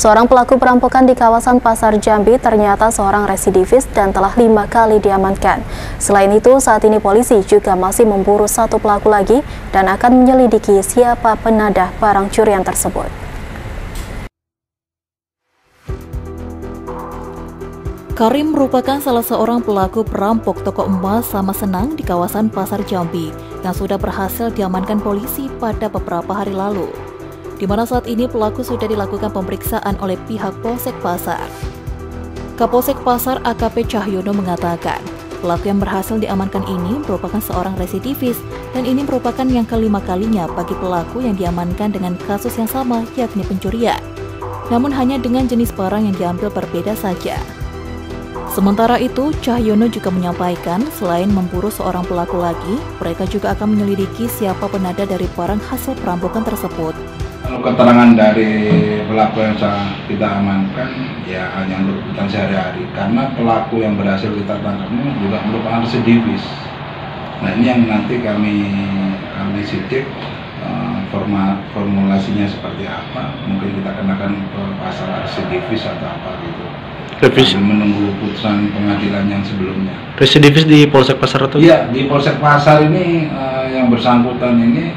Seorang pelaku perampokan di kawasan Pasar Jambi ternyata seorang residivis dan telah 5 kali diamankan. Selain itu, saat ini polisi juga masih memburu satu pelaku lagi dan akan menyelidiki siapa penadah barang curian tersebut. Karim merupakan salah seorang pelaku perampok toko emas sama senang di kawasan Pasar Jambi yang sudah berhasil diamankan polisi pada beberapa hari lalu, di mana saat ini pelaku sudah dilakukan pemeriksaan oleh pihak Polsek Pasar. Kapolsek Pasar AKP Cahyono mengatakan, pelaku yang berhasil diamankan ini merupakan seorang residivis dan ini merupakan yang kelima kalinya bagi pelaku yang diamankan dengan kasus yang sama, yakni pencurian. Namun hanya dengan jenis barang yang diambil berbeda saja. Sementara itu, Cahyono juga menyampaikan selain memburu seorang pelaku lagi, mereka juga akan menyelidiki siapa penada dari barang hasil perampokan tersebut. Kalau keterangan dari pelaku yang kita amankan, ya hanya untuk kebutuhan sehari-hari. Karena pelaku yang berhasil kita tangkap ini juga merupakan residivis. Nah ini yang nanti kami sidik formulasinya seperti apa. Mungkin kita kenakan ke pasal residivis atau apa gitu. Menunggu putusan pengadilan yang sebelumnya. Residivis di Polsek Pasar atau? Iya, di Polsek Pasar ini yang bersangkutan ini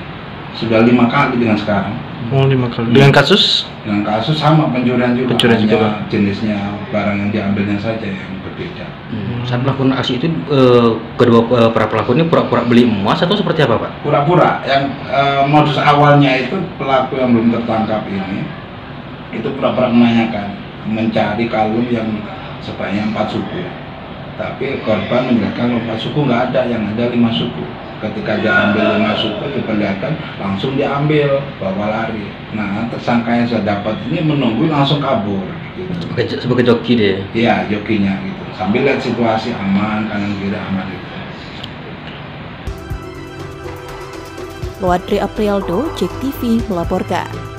sudah 5 kali dengan sekarang. Oh, 5 kali. Dengan kasus? Dengan kasus sama pencurian juga. Pencurian juga. Jenisnya barang yang diambilnya saja yang berbeda. Saat melakukan aksi itu kedua para pelaku ini pura-pura beli emas atau seperti apa, Pak? Pura-pura. Yang modus awalnya itu pelaku yang belum tertangkap ini itu pura-pura mencari kalung yang sebanyak 4 suku, tapi korban menjelaskan 4 suku nggak ada, yang ada 5 suku. Ketika dia ambil 5 suku diperlihatkan, langsung diambil bawa lari. Nah tersangka yang sudah dapat ini menunggu langsung kabur gitu. Sebagai joki deh ya, jokinya gitu, sambil lihat situasi aman, kanan kiri aman gitu. Adri Aprialdo, JEK TV melaporkan.